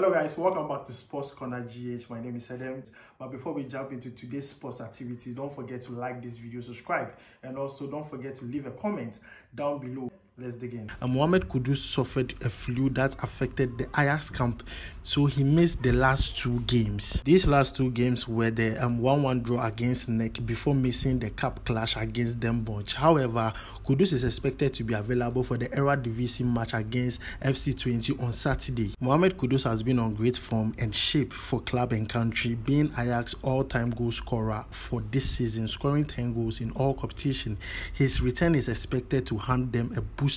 Hello guys, welcome back to Sports Corner GH. My name is Adam. But before we jump into today's sports activity, don't forget to like this video, subscribe, and also don't forget to leave a comment down below. Let's dig in. Mohammed Kudus suffered a flu that affected the Ajax camp, so he missed the last two games. These last two games were the 1-1 draw against NEC before missing the cup clash against Den Bosch. However, Kudus is expected to be available for the Eredivisie match against FC Twente on Saturday. Mohammed Kudus has been on great form and shape for club and country, being Ajax's all-time goal scorer for this season, scoring 10 goals in all competition. His return is expected to hand them a boost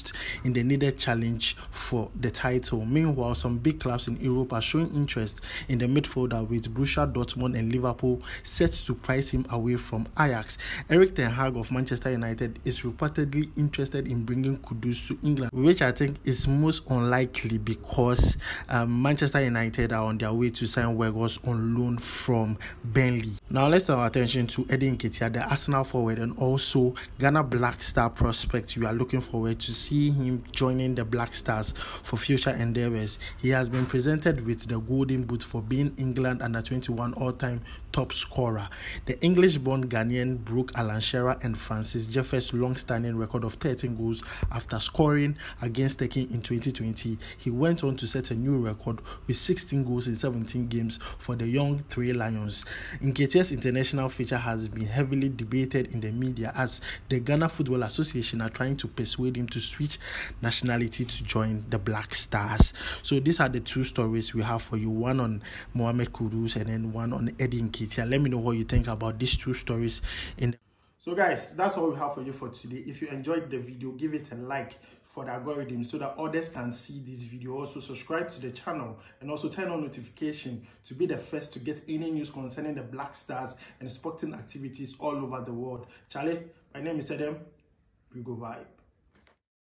in the needed challenge for the title. Meanwhile, some big clubs in Europe are showing interest in the midfielder, with Borussia Dortmund and Liverpool set to price him away from Ajax. Erik ten Hag of Manchester United is reportedly interested in bringing Kudus to England, which I think is most unlikely because Manchester United are on their way to sign Weghorst on loan from Burnley. Now let's turn our attention to Eddie Nketiah, the Arsenal forward and also Ghana Black Star prospect. We are looking forward to see him joining the Black Stars for future endeavors. He has been presented with the Golden Boot for being England under-21 all-time top scorer. The English-born Ghanaian broke Alan Shearer and Francis Jeffers' long-standing record of 13 goals after scoring against Turkey in 2020. He went on to set a new record with 16 goals in 17 games for the young Three Lions. Nketiah's international future has been heavily debated in the media, as the Ghana Football Association are trying to persuade him to switch nationality to join the Black Stars. So these are the two stories we have for you, one on Mohammed Kudus and then one on Eddie Nketiah. Let me know what you think about these two stories. So guys, that's all we have for you for today. If you enjoyed the video, give it a like for the algorithm so that others can see this video. Also subscribe to the channel and also turn on notification to be the first to get any news concerning the Black Stars and sporting activities all over the world. Charlie, my name is Adam. We go vibe.